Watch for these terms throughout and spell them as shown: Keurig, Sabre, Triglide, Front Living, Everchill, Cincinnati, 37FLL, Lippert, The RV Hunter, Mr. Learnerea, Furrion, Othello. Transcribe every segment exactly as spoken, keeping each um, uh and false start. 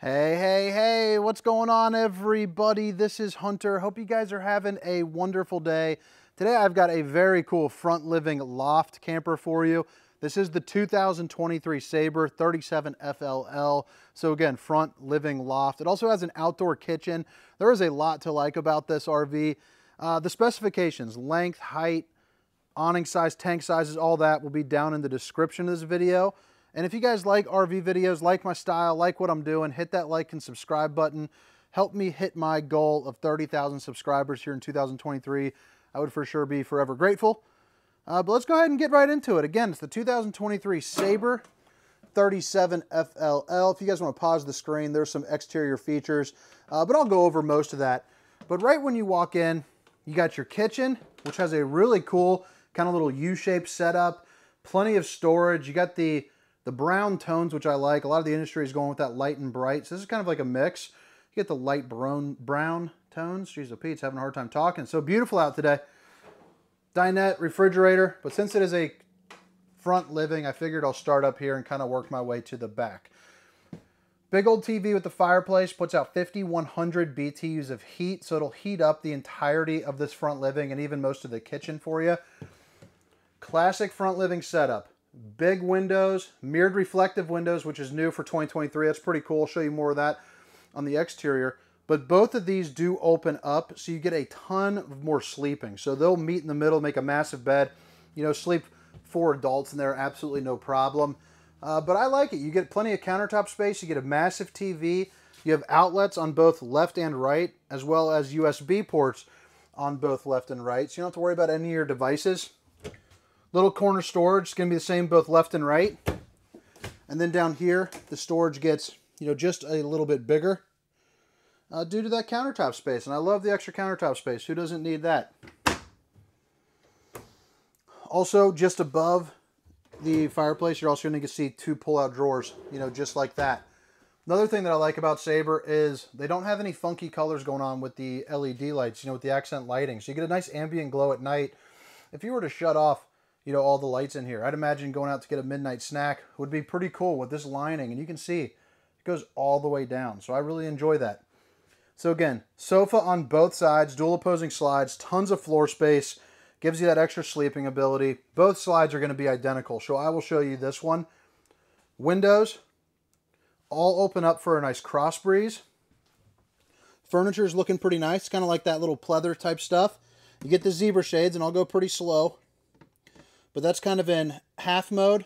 Hey, hey, hey, what's going on, everybody? This is Hunter. Hope you guys are having a wonderful day. Today, I've got a very cool front living loft camper for you. This is the two thousand twenty-three Sabre thirty-seven F L L. So again, front living loft. It also has an outdoor kitchen. There is a lot to like about this R V. Uh, the specifications, length, height, awning size, tank sizes, all that will be down in the description of this video. And if you guys like R V videos, like my style, like what I'm doing, hit that like and subscribe button. Help me hit my goal of thirty thousand subscribers here in two thousand twenty-three. I would for sure be forever grateful. Uh, but let's go ahead and get right into it. Again, it's the two thousand twenty-three Sabre thirty-seven F L L. If you guys want to pause the screen, there's some exterior features, uh, but I'll go over most of that. But right when you walk in, you got your kitchen, which has a really cool kind of little U-shaped setup, plenty of storage. You got the The brown tones, which I like. A lot of the industry is going with that light and bright. So this is kind of like a mix. You get the light brown, brown tones. Jeez, Pete's having a hard time talking. It's so beautiful out today. Dinette, refrigerator. But since it is a front living, I figured I'll start up here and kind of work my way to the back. Big old T V with the fireplace. Puts out fifty-one hundred B T Us of heat. So it'll heat up the entirety of this front living and even most of the kitchen for you. Classic front living setup. Big windows, mirrored reflective windows, which is new for twenty twenty-three. That's pretty cool. I'll show you more of that on the exterior. But both of these do open up, so you get a ton more sleeping. So they'll meet in the middle, make a massive bed, you know, sleep four adults in there, absolutely no problem. Uh, but I like it. You get plenty of countertop space. You get a massive T V. You have outlets on both left and right, as well as U S B ports on both left and right. So you don't have to worry about any of your devices. Little corner storage, it's going to be the same both left and right. And then down here, the storage gets, you know, just a little bit bigger uh, due to that countertop space. And I love the extra countertop space. Who doesn't need that? Also, just above the fireplace, you're also going to see two pull-out drawers, you know, just like that. Another thing that I like about Sabre is they don't have any funky colors going on with the L E D lights, you know, with the accent lighting. So you get a nice ambient glow at night. If you were to shut off, you know, all the lights in here, I'd imagine going out to get a midnight snack would be pretty cool with this lining. And you can see it goes all the way down. So I really enjoy that. So again, sofa on both sides, dual opposing slides, tons of floor space, gives you that extra sleeping ability. Both slides are going to be identical. So I will show you this one. Windows all open up for a nice cross breeze. Furniture is looking pretty nice. It's kind of like that little pleather type stuff. You get the zebra shades, and I'll go pretty slow. But that's kind of in half mode.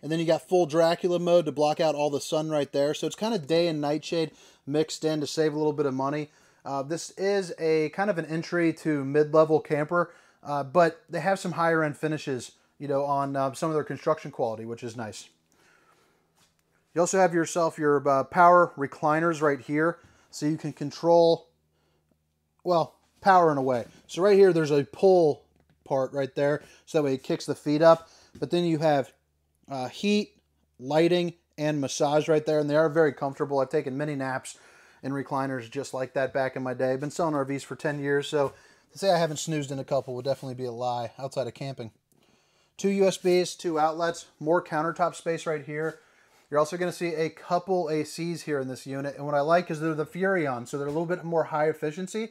And then you got full Dracula mode to block out all the sun right there. So it's kind of day and nightshade mixed in to save a little bit of money. Uh, this is a kind of an entry to mid-level camper, uh, but they have some higher end finishes, you know, on uh, some of their construction quality, which is nice. You also have yourself your uh, power recliners right here. So you can control, well, power in a way. So right here, there's a pull part right there, so that way it kicks the feet up. But then you have uh, heat, lighting, and massage right there, and they are very comfortable. I've taken many naps in recliners just like that back in my day. I've been selling R Vs for ten years, so to say I haven't snoozed in a couple would definitely be a lie outside of camping. Two U S Bs, two outlets, more countertop space right here. You're also going to see a couple A Cs here in this unit, and what I like is they're the Furrion, so they're a little bit more high efficiency.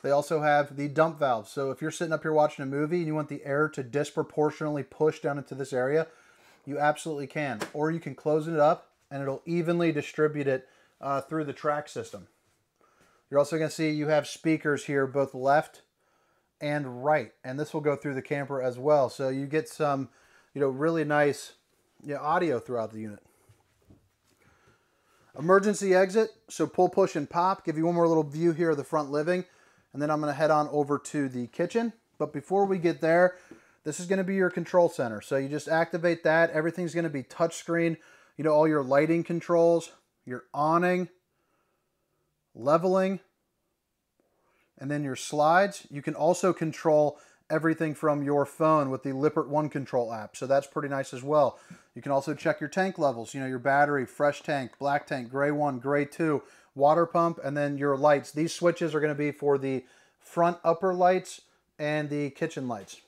They also have the dump valves. So if you're sitting up here watching a movie and you want the air to disproportionately push down into this area, you absolutely can. Or you can close it up and it'll evenly distribute it uh, through the track system. You're also going to see you have speakers here, both left and right. And this will go through the camper as well. So you get some, you know, really nice, you know, audio throughout the unit. Emergency exit. So pull, push, and pop. Give you one more little view here of the front living. And then I'm going to head on over to the kitchen. But before we get there, this is going to be your control center. So you just activate that. Everything's going to be touchscreen. You know, all your lighting controls, your awning, leveling, and then your slides. You can also control everything from your phone with the Lippert One Control app. So that's pretty nice as well. You can also check your tank levels, you know, your battery, fresh tank, black tank, gray one, gray two, water pump, and then your lights. These switches are going to be for the front upper lights and the kitchen lights.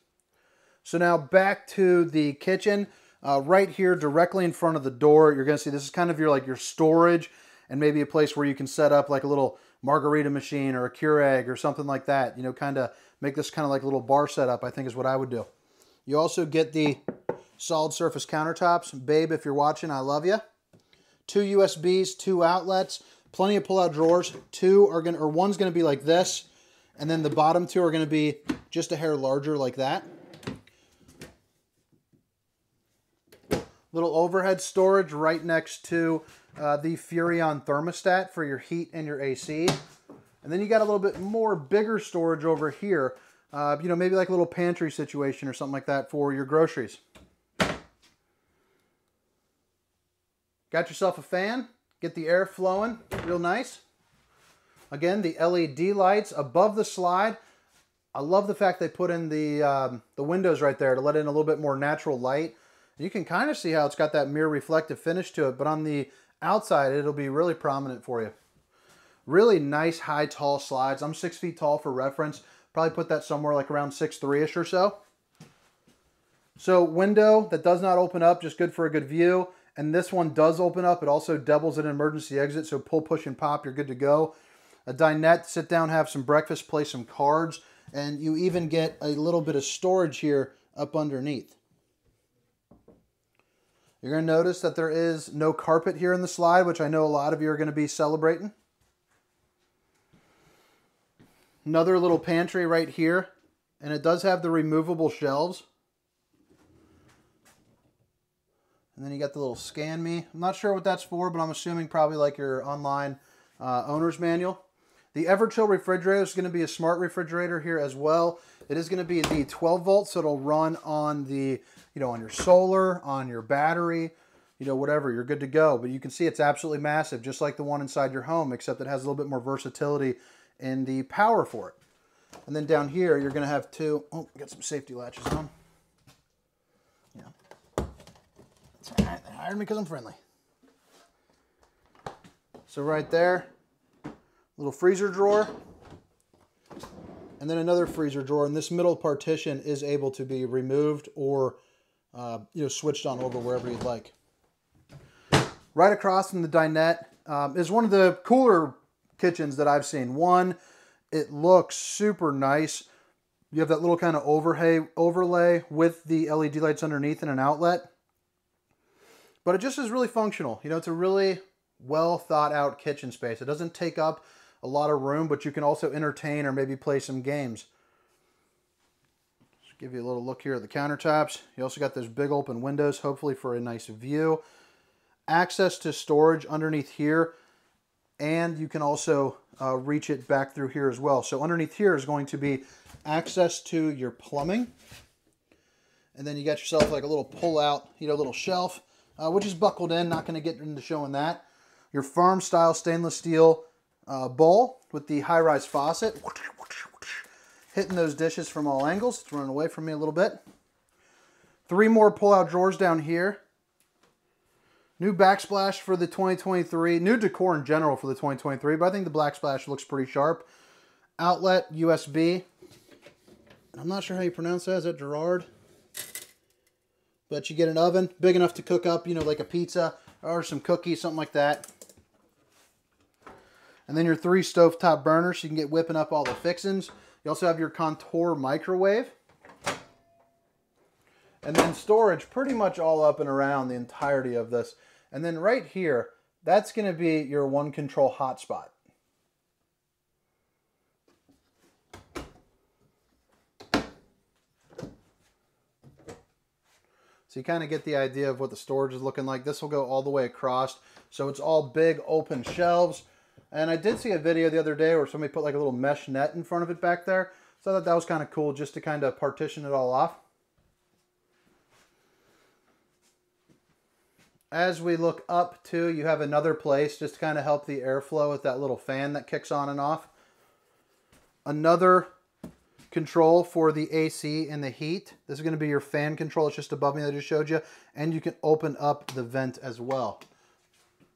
So now back to the kitchen. Uh, right here, directly in front of the door, you're going to see this is kind of your like your storage and maybe a place where you can set up like a little margarita machine or a Keurig or something like that. You know, kind of make this kind of like a little bar setup, I think is what I would do. You also get the solid surface countertops. Babe, if you're watching, I love you. Two U S Bs, two outlets, plenty of pull-out drawers. Two are gonna, or one's gonna be like this, and then the bottom two are gonna be just a hair larger like that. Little overhead storage right next to uh, the Furrion thermostat for your heat and your A C. And then you got a little bit more bigger storage over here. Uh, you know, maybe like a little pantry situation or something like that for your groceries. Got yourself a fan, get the air flowing, real nice. Again, the L E D lights above the slide. I love the fact they put in the, um, the windows right there to let in a little bit more natural light. You can kind of see how it's got that mirror reflective finish to it, but on the outside, it'll be really prominent for you. Really nice high, tall slides. I'm six feet tall for reference. Probably put that somewhere like around six three-ish or so. So window that does not open up, just good for a good view. And this one does open up. It also doubles as an emergency exit, so pull, push, and pop, you're good to go. A dinette, sit down, have some breakfast, play some cards, and you even get a little bit of storage here up underneath. You're going to notice that there is no carpet here in the slide, which I know a lot of you are going to be celebrating. Another little pantry right here, and it does have the removable shelves. And then you got the little Scan Me. I'm not sure what that's for, but I'm assuming probably like your online uh, owner's manual. The Everchill refrigerator is going to be a smart refrigerator here as well. It is going to be the twelve volt, so it'll run on the, you know, on your solar, on your battery, you know, whatever, you're good to go. But you can see it's absolutely massive, just like the one inside your home, except it has a little bit more versatility in the power for it. And then down here, you're going to have two, oh, got some safety latches on. Yeah. That's all right, they hired me because I'm friendly. So right there, little freezer drawer. And then another freezer drawer, and this middle partition is able to be removed or uh, you know, switched on over wherever you'd like. Right across from the dinette um, is one of the cooler kitchens that I've seen. One, it looks super nice. You have that little kind of overlay, overlay with the L E D lights underneath and an outlet. But it just is really functional. You know, it's a really well thought out kitchen space. It doesn't take up a lot of room, but you can also entertain or maybe play some games. Just give you a little look here at the countertops. You also got those big open windows, hopefully for a nice view. Access to storage underneath here, and you can also uh, reach it back through here as well. So underneath here is going to be access to your plumbing. And then you got yourself like a little pull out, you know, little shelf, uh, which is buckled in, not gonna get into showing that. Your farm style stainless steel Uh, bowl with the high-rise faucet, hitting those dishes from all angles. It's running away from me a little bit. Three more pull-out drawers down here. New backsplash for the twenty twenty-three, new decor in general for the twenty twenty-three, but I think the backsplash looks pretty sharp. Outlet, U S B. I'm not sure how you pronounce that. Is that Gerard? But you get an oven big enough to cook up, you know, like a pizza or some cookies, something like that. And then your three stovetop burners, so you can get whipping up all the fixings. You also have your contour microwave. And then storage pretty much all up and around the entirety of this. And then right here, that's gonna be your one control hotspot. So you kind of get the idea of what the storage is looking like. This will go all the way across. So it's all big open shelves. And I did see a video the other day where somebody put like a little mesh net in front of it back there. So I thought that was kind of cool just to kind of partition it all off. As we look up too, you have another place just to kind of help the airflow with that little fan that kicks on and off. Another control for the A C and the heat. This is going to be your fan control. It's just above me that I just showed you. And you can open up the vent as well.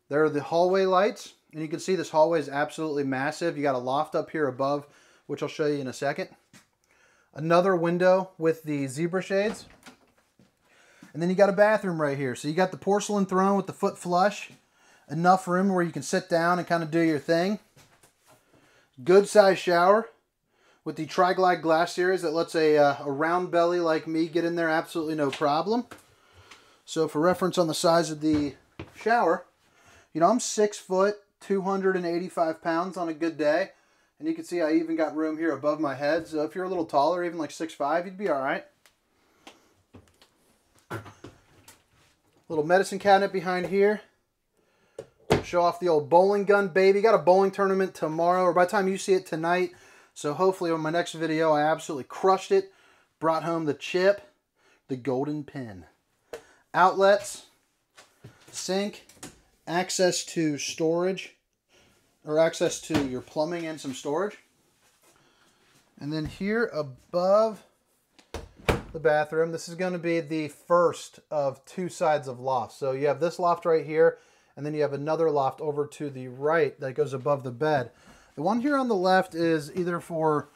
There are the hallway lights. And you can see this hallway is absolutely massive. You got a loft up here above, which I'll show you in a second. Another window with the zebra shades. And then you got a bathroom right here. So you got the porcelain throne with the foot flush. enough room where you can sit down and kind of do your thing. Good size shower with the Triglide glass series that lets a, uh, a round belly like me get in there absolutely no problem. So for reference on the size of the shower, you know, I'm six foot, two hundred eighty-five pounds on a good day. And you can see I even got room here above my head. So if you're a little taller, even like six five, you'd be all right. Little medicine cabinet behind here. Show off the old bowling gun, baby. Got a bowling tournament tomorrow, or by the time you see it tonight. So hopefully on my next video, I absolutely crushed it. Brought home the chip, the golden pin. Outlets, sink, access to storage, or access to your plumbing and some storage. And then here above the bathroom, this is going to be the first of two sides of loft. So you have this loft right here, and then you have another loft over to the right that goes above the bed. The one here on the left is either for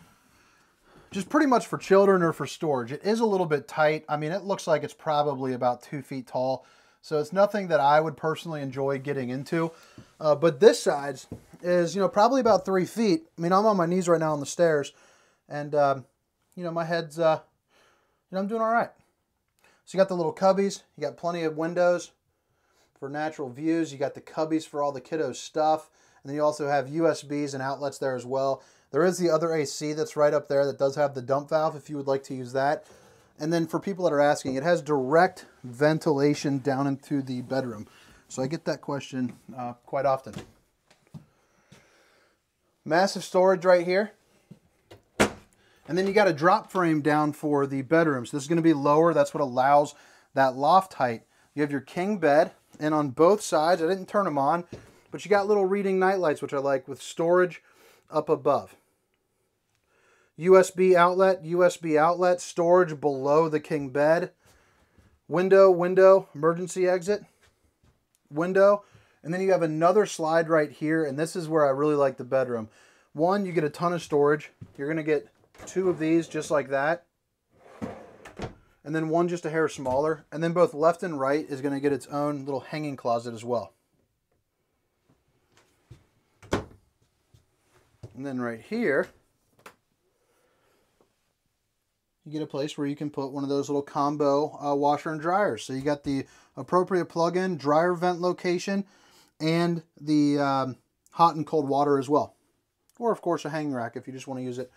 just pretty much for children or for storage. It is a little bit tight. I mean, it looks like it's probably about two feet tall. So it's nothing that I would personally enjoy getting into. Uh, but this side is, you know, probably about three feet. I mean, I'm on my knees right now on the stairs. And, um, you know, my head's, uh, you know, I'm doing all right. So you got the little cubbies. You got plenty of windows for natural views. You got the cubbies for all the kiddos' stuff. And then you also have U S Bs and outlets there as well. There is the other A C that's right up there that does have the dump valve if you would like to use that. And then for people that are asking, it has direct ventilation down into the bedroom. So I get that question uh, quite often. Massive storage right here. And then you got a drop frame down for the bedrooms. This is going to be lower. That's what allows that loft height. You have your king bed, and on both sides, I didn't turn them on, but you got little reading nightlights, which I like, with storage up above. U S B outlet, U S B outlet, storage below the king bed, window, window, emergency exit, window, and then you have another slide right here, and this is where I really like the bedroom. One, you get a ton of storage. You're going to get two of these just like that, and then one just a hair smaller, and then both left and right is going to get its own little hanging closet as well. And then right here, you get a place where you can put one of those little combo uh, washer and dryers. So you got the appropriate plug-in, dryer vent location, and the um, hot and cold water as well. Or, of course, a hanging rack if you just want to use it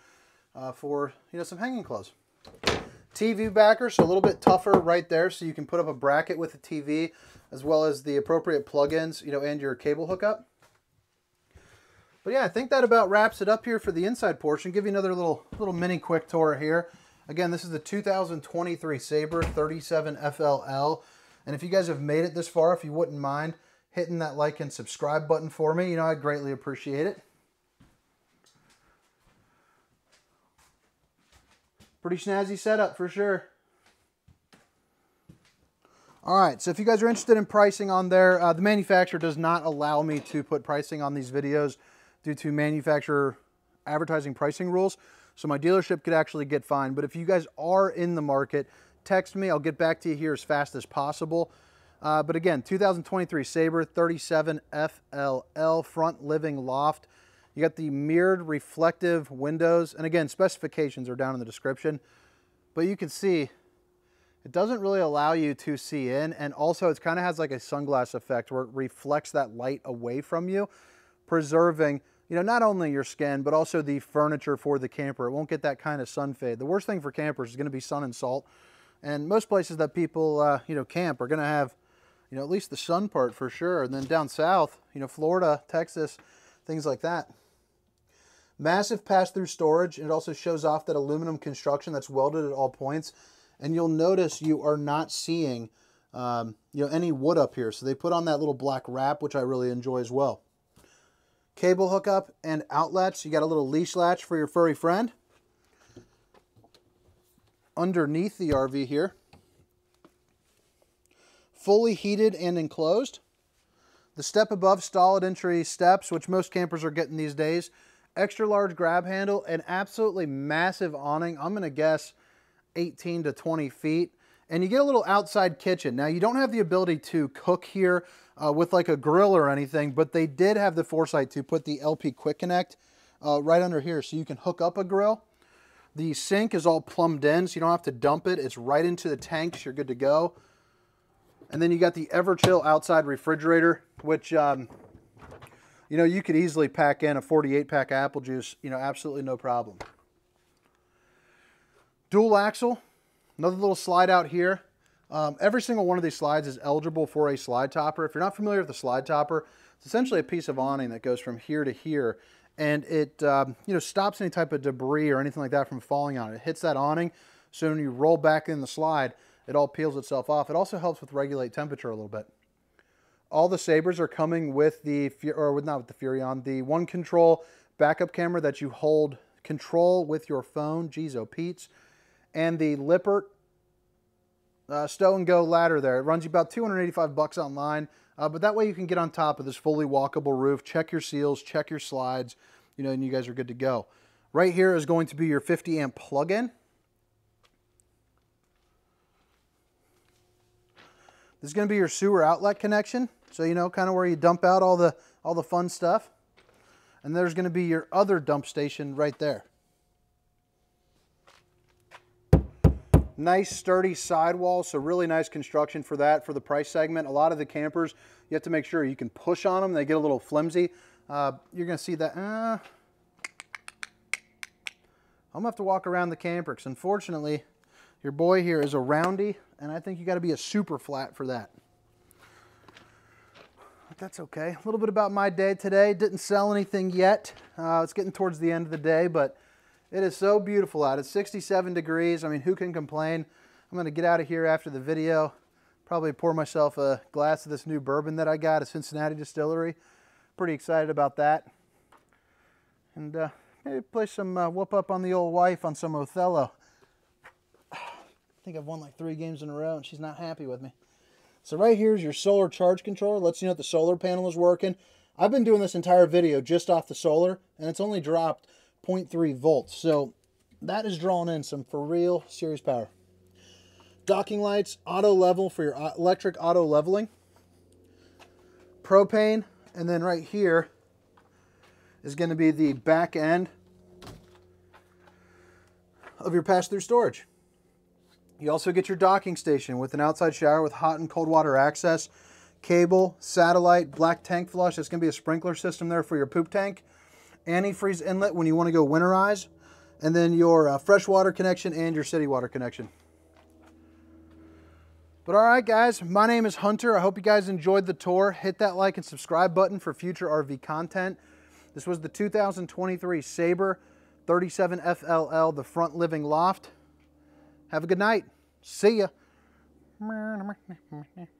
uh, for, you know, some hanging clothes. T V backer, so a little bit tougher right there. So you can put up a bracket with the T V as well as the appropriate plug-ins, you know, and your cable hookup. But, yeah, I think that about wraps it up here for the inside portion. Give you another little, little mini quick tour here. Again, this is the two thousand twenty-three Sabre thirty-seven F L L. And if you guys have made it this far, if you wouldn't mind hitting that like and subscribe button for me, you know, I greatly appreciate it. Pretty snazzy setup for sure. All right, so if you guys are interested in pricing on there, uh, the manufacturer does not allow me to put pricing on these videos due to manufacturer advertising pricing rules. So my dealership could actually get fined. But if you guys are in the market, text me. I'll get back to you here as fast as possible. Uh, but again, two thousand twenty-three Sabre thirty-seven F L L front living loft. You got the mirrored reflective windows. And again, specifications are down in the description. But you can see it doesn't really allow you to see in. And also it kind of has like a sunglass effect where it reflects that light away from you, preserving, you know, not only your skin, but also the furniture for the camper. It won't get that kind of sun fade. The worst thing for campers is going to be sun and salt. And most places that people, uh, you know, camp are going to have, you know, at least the sun part for sure. And then down south, you know, Florida, Texas, things like that. Massive pass-through storage. It also shows off that aluminum construction that's welded at all points. And you'll notice you are not seeing, um, you know, any wood up here. So they put on that little black wrap, which I really enjoy as well. Cable hookup and outlets. You got a little leash latch for your furry friend. Underneath the R V here. Fully heated and enclosed. The step above stall at entry steps, which most campers are getting these days. Extra large grab handle and absolutely massive awning. I'm going to guess eighteen to twenty feet. and you get a little outside kitchen. Now, you don't have the ability to cook here uh, with like a grill or anything, but they did have the foresight to put the L P Quick Connect uh, right under here, so you can hook up a grill. The sink is all plumbed in, so you don't have to dump it. It's right into the tanks. You're good to go. And then you got the Everchill outside refrigerator, which, um, you know, you could easily pack in a forty-eight pack apple juice, you know, absolutely no problem. Dual axle, another little slide out here. Um, every single one of these slides is eligible for a slide topper. If you're not familiar with the slide topper, it's essentially a piece of awning that goes from here to here, and it, um, you know, stops any type of debris or anything like that from falling on it. It hits that awning, so when you roll back in the slide, it all peels itself off. It also helps with regulate temperature a little bit. All the Sabres are coming with the, or with, not with the Furrion, the one control backup camera that you hold control with your phone, geez, oh Pete's, and the Lippert uh, stow and go ladder there. It runs you about two hundred eighty-five bucks online, uh, but that way you can get on top of this fully walkable roof, check your seals, check your slides, you know, and you guys are good to go. Right here is going to be your fifty amp plug-in. This is going to be your sewer outlet connection, so you know, kind of where you dump out all the all the fun stuff. And there's going to be your other dump station right there. Nice sturdy sidewall, so really nice construction for that, for the price segment. A lot of the campers, you have to make sure you can push on them; they get a little flimsy. Uh, you're going to see that. Uh, I'm going to have to walk around the camper because, unfortunately, your boy here is a roundy, and I think you got to be a super flat for that. But that's okay. A little bit about my day today. Didn't sell anything yet. Uh, it's getting towards the end of the day, but it is so beautiful out. It's sixty-seven degrees. I mean, who can complain? I'm going to get out of here after the video. Probably pour myself a glass of this new bourbon that I got at Cincinnati Distillery. Pretty excited about that. And uh, maybe play some uh, whoop up on the old wife on some Othello. I think I've won like three games in a row and she's not happy with me. So right here is your solar charge controller. Lets you know that the solar panel is working. I've been doing this entire video just off the solar, and it's only dropped zero point three volts. So that is drawing in some for real serious power. Docking lights, auto level for your electric auto leveling. Propane, and then right here is going to be the back end of your pass-through storage. You also get your docking station with an outside shower with hot and cold water access, cable, satellite, black tank flush. That's going to be a sprinkler system there for your poop tank, antifreeze inlet when you want to go winterize, and then your uh, fresh water connection and your city water connection. But all right, guys, my name is Hunter. I hope you guys enjoyed the tour. Hit that like and subscribe button for future R V content. This was the two thousand twenty-three Sabre thirty-seven F L L, the front living loft. Have a good night. See ya.